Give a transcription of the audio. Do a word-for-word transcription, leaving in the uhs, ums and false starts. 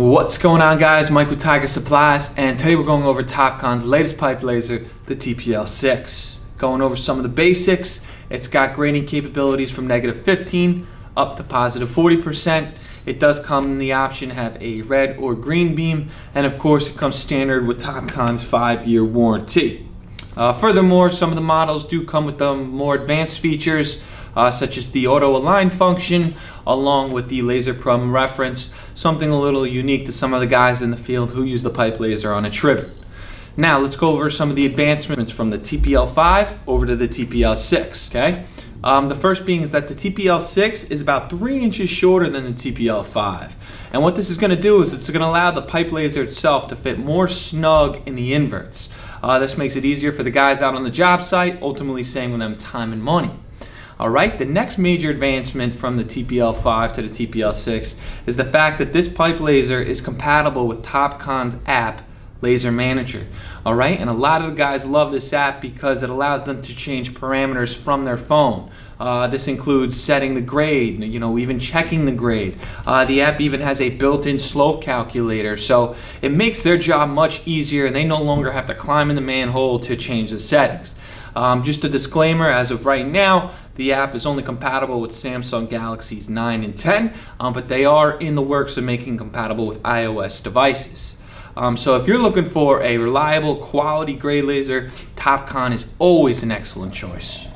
What's going on, guys? Mike with Tiger Supplies, and today we're going over Topcon's latest pipe laser, the T P L six. Going over some of the basics. It's got grading capabilities from negative fifteen up to positive forty percent. It does come in the option to have a red or green beam, and of course it comes standard with Topcon's five year warranty. Uh, furthermore, some of the models do come with the more advanced features, Uh, such as the auto align function, along with the laser plumb reference, something a little unique to some of the guys in the field who use the pipe laser on a trivet. Now let's go over some of the advancements from the T P L five over to the T P L six. Okay, um, the first being is that the T P L six is about three inches shorter than the T P L five, and what this is going to do is it's going to allow the pipe laser itself to fit more snug in the inverts. Uh, this makes it easier for the guys out on the job site, ultimately saving them time and money. All right, the next major advancement from the T P L five to the T P L six is the fact that this pipe laser is compatible with Topcon's app, Laser Manager. All right, and a lot of the guys love this app because it allows them to change parameters from their phone. Uh, this includes setting the grade, you know, even checking the grade. Uh, the app even has a built-in slope calculator, so it makes their job much easier, and they no longer have to climb in the manhole to change the settings. Um, just a disclaimer, as of right now, the app is only compatible with Samsung Galaxies nine and ten, um, but they are in the works of making compatible with iOS devices. Um, so if you're looking for a reliable, quality grade laser, Topcon is always an excellent choice.